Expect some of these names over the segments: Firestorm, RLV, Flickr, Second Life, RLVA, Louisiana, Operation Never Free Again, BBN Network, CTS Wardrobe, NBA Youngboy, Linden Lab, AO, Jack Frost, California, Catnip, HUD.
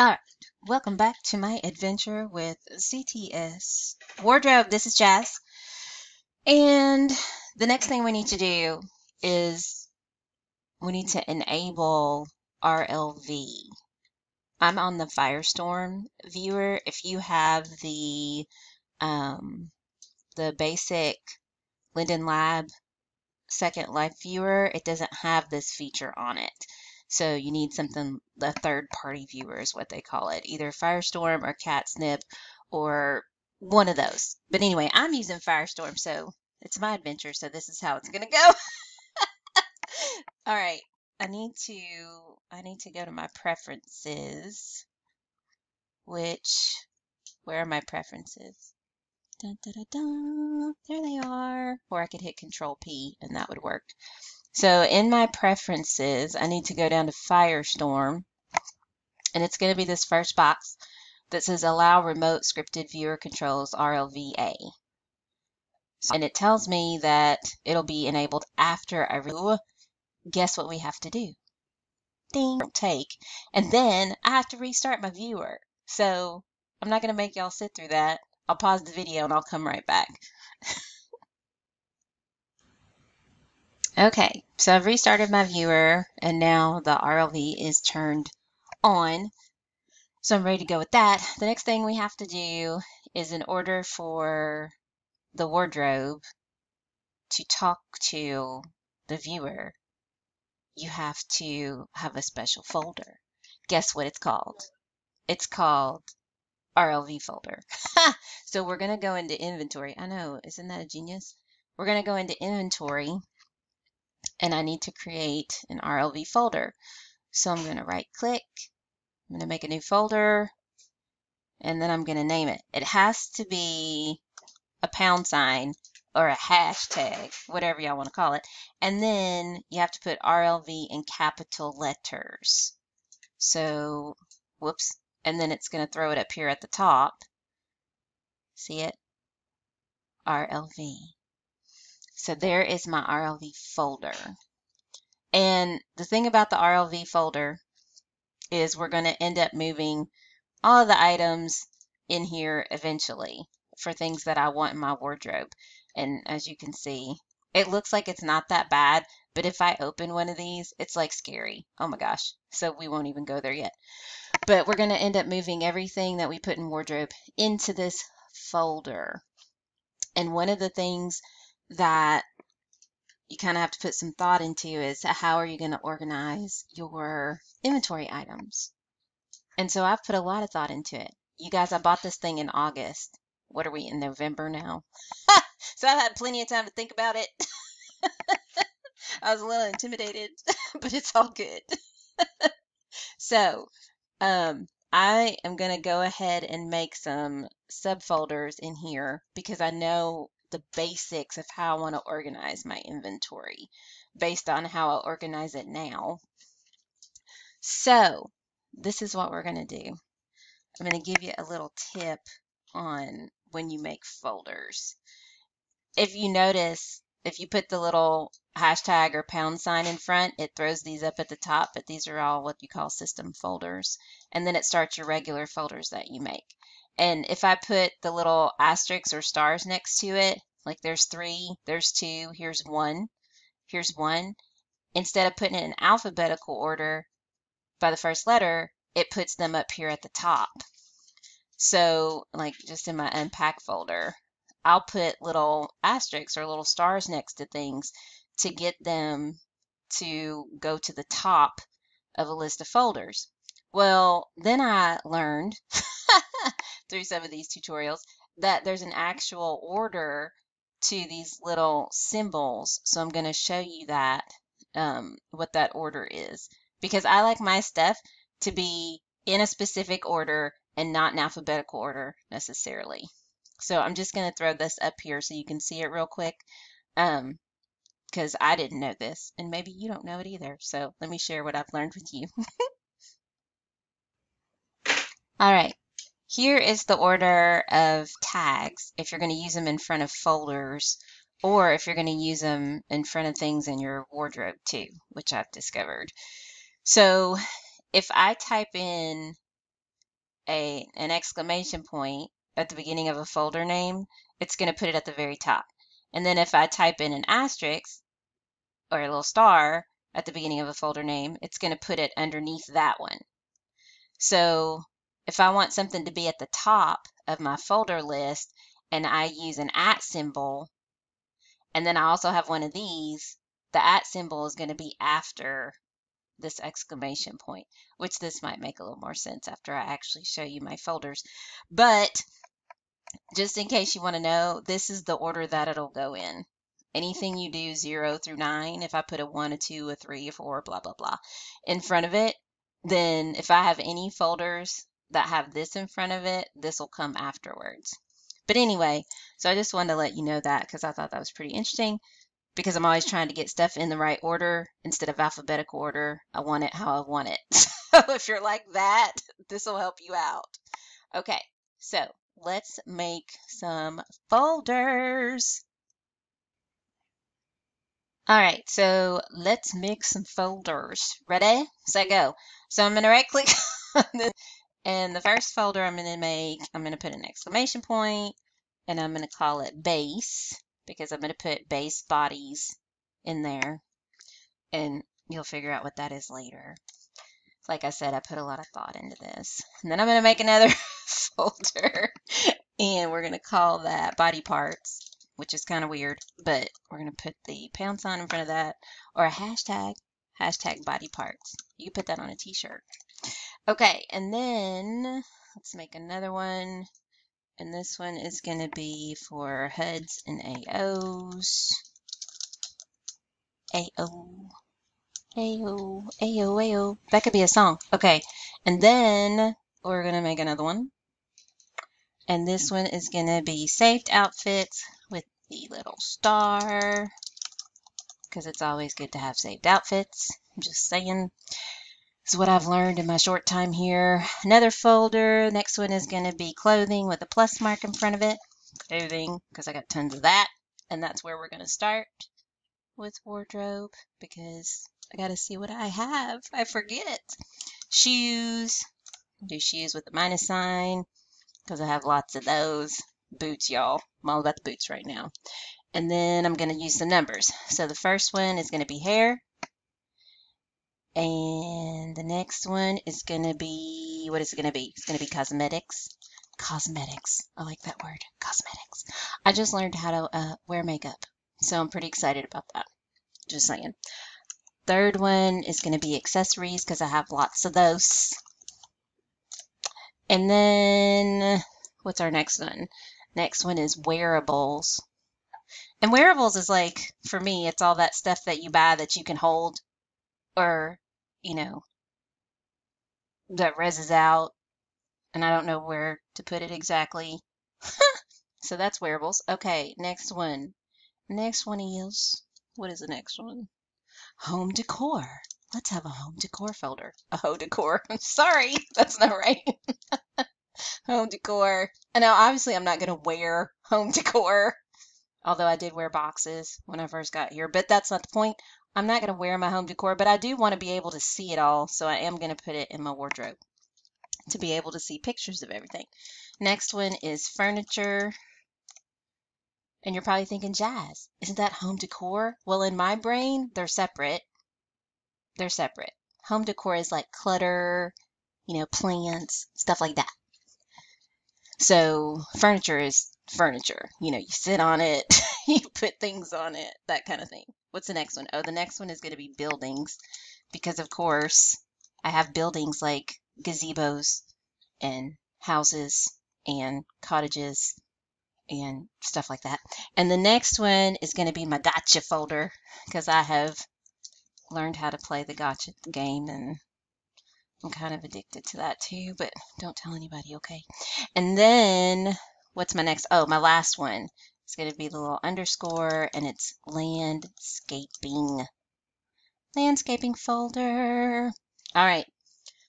Alright, welcome back to my adventure with CTS Wardrobe. This is Jazz. And the next thing we need to do is we need to enable RLV. I'm on the Firestorm viewer. If you have the basic Linden Lab Second Life viewer, it doesn't have this feature on it. So you need something, the third-party viewer is what they call it, either Firestorm or Catnip or one of those. But anyway, I'm using Firestorm, so it's my adventure, so this is how it's going to go. All right, I need to go to my preferences, which, where are my preferences? Dun, dun, dun, dun. There they are. Or I could hit Control-P, and that would work. So in my preferences, I need to go down to Firestorm, and it's going to be this first box that says allow remote scripted viewer controls RLVA. And it tells me that it'll be enabled after I guess what we have to do. Ding, take. And then I have to restart my viewer. So I'm not going to make y'all sit through that. I'll pause the video and I'll come right back. Okay, so I've restarted my viewer, and now the RLV is turned on. So I'm ready to go with that. The next thing we have to do is, in order for the wardrobe to talk to the viewer, you have to have a special folder. Guess what it's called? It's called RLV folder. So we're going to go into inventory. I know, isn't that a genius? We're going to go into inventory. And I need to create an RLV folder. So I'm going to right click, I'm going to make a new folder, and then I'm going to name it. It has to be a # or a hashtag, whatever y'all want to call it. And then you have to put RLV in capital letters. So, whoops. And then it's going to throw it up here at the top. See it? RLV. So there is my RLV folder. And the thing about the RLV folder is we're going to end up moving all of the items in here eventually for things that I want in my wardrobe. And as you can see, it looks like it's not that bad, but if I open one of these, it's like scary. Oh my gosh. So we won't even go there yet. But we're going to end up moving everything that we put in wardrobe into this folder. And one of the things that you kind of have to put some thought into is, how are you going to organize your inventory items? And so I've put a lot of thought into it. You guys, I bought this thing in August. What are we, in November now? So I've had plenty of time to think about it. I was a little intimidated, but it's all good. So I am going to go ahead and make some subfolders in here, because I know the basics of how I want to organize my inventory based on how I organize it now. So this is what we're going to do. I'm going to give you a little tip on when you make folders. If you notice, if you put the little hashtag or # in front, it throws these up at the top, but these are all what you call system folders. And then it starts your regular folders that you make. And if I put the little asterisks or stars next to it, like there's 3, there's 2, here's one, instead of putting it in alphabetical order by the first letter, it puts them up here at the top. So like just in my unpack folder, I'll put little asterisks or little stars next to things to get them to go to the top of a list of folders. Well, then I learned through some of these tutorials that there's an actual order to these little symbols. So I'm going to show you that, what that order is, because I like my stuff to be in a specific order and not in alphabetical order necessarily. So I'm just going to throw this up here so you can see it real quick, because I didn't know this and maybe you don't know it either. So let me share what I've learned with you. All right. Here is the order of tags if you're going to use them in front of folders, or if you're going to use them in front of things in your wardrobe too, which I've discovered. So if I type in an exclamation point at the beginning of a folder name, it's going to put it at the very top. And then if I type in an asterisk or a little star at the beginning of a folder name, it's going to put it underneath that one. So if I want something to be at the top of my folder list and I use an at symbol, and then I also have one of these, the at symbol is going to be after this exclamation point, which this might make a little more sense after I actually show you my folders. But just in case you want to know, this is the order that it'll go in. Anything you do 0 through 9, if I put a 1, a 2, a 3, a 4, blah, blah, blah in front of it, then if I have any folders that have this in front of it, this will come afterwards. But anyway, so I just wanted to let you know that because I thought that was pretty interesting, because I'm always trying to get stuff in the right order instead of alphabetical order. I want it how I want it. So if you're like that, this will help you out. Okay, so let's make some folders. All right, so let's make some folders. Ready, set, go. So I'm going to right click on this. And the first folder I'm going to make, I'm going to put an exclamation point, and I'm going to call it base, because I'm going to put base bodies in there. And you'll figure out what that is later. Like I said, I put a lot of thought into this. And then I'm going to make another folder, and we're going to call that body parts, which is kind of weird, but we're going to put the # in front of that, or a hashtag body parts. You can put that on a t-shirt. Okay, and then let's make another one, and this one is going to be for HUDs and AOs. AO, AO, AO, AO. That could be a song. Okay, and then we're going to make another one, and this one is going to be saved outfits with the little star, because it's always good to have saved outfits. I'm just saying. It's what I've learned in my short time here. Another folder. Next one is going to be clothing with a plus mark in front of it. Clothing, because I got tons of that. And that's where we're going to start with wardrobe, because I got to see what I have. I forget. Shoes. Do shoes with a -, because I have lots of those. Boots, y'all. I'm all about the boots right now. And then I'm going to use some numbers. So the first one is going to be hair. And the next one is going to be, what is it going to be? It's going to be cosmetics. Cosmetics. I like that word. Cosmetics. I just learned how to wear makeup. So I'm pretty excited about that. Just saying. Third one is going to be accessories, because I have lots of those. And then what's our next one? Next one is wearables. And wearables is like, for me, it's all that stuff that you buy that you can hold, or you know, that reses out, and I don't know where to put it exactly. So that's wearables. Okay, next one. Next one is, what is the next one? Home decor. Let's have a home decor folder. A home decor. I'm sorry, that's not right. Home decor. And now obviously I'm not going to wear home decor, although I did wear boxes when I first got here, but that's not the point. I'm not going to wear my home decor, but I do want to be able to see it all, so I am going to put it in my wardrobe to be able to see pictures of everything. Next one is furniture, and you're probably thinking, Jazz, isn't that home decor? Well, in my brain, they're separate. They're separate. Home decor is like clutter, you know, plants, stuff like that. So furniture is furniture. You know, you sit on it, you put things on it, that kind of thing. What's the next one? Oh, the next one is going to be buildings, because of course I have buildings like gazebos and houses and cottages and stuff like that. And the next one is going to be my gotcha folder, because I have learned how to play the gotcha game, and I'm kind of addicted to that too, but don't tell anybody, okay? And then what's my next? Oh, my last one. It's going to be the little underscore, and it's landscaping. Landscaping folder. All right.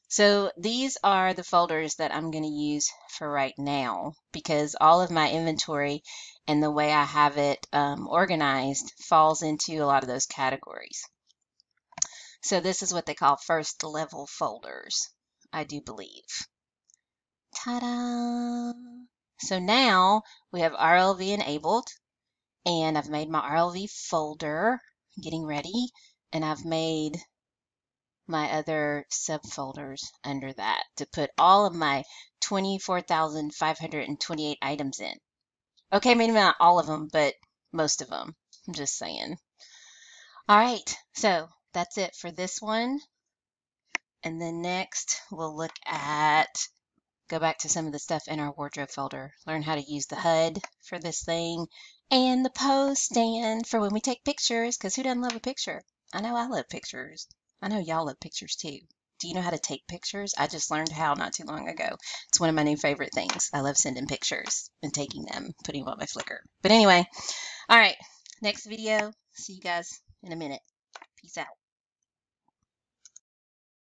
So these are the folders that I'm going to use for right now, because all of my inventory and the way I have it organized falls into a lot of those categories. So this is what they call first level folders, I do believe. Ta-da! So now we have RLV enabled, and I've made my RLV folder, getting ready, and I've made my other subfolders under that to put all of my 24,528 items in. Okay, maybe not all of them, but most of them. I'm just saying. All right, so that's it for this one. And then next we'll look at, go back to some of the stuff in our wardrobe folder, learn how to use the HUD for this thing, and the pose stand for when we take pictures, because who doesn't love a picture? I know I love pictures. I know y'all love pictures too. Do you know how to take pictures? I just learned how not too long ago. It's one of my new favorite things. I love sending pictures and taking them, putting them on my Flickr. But anyway, all right, next video. See you guys in a minute. Peace out.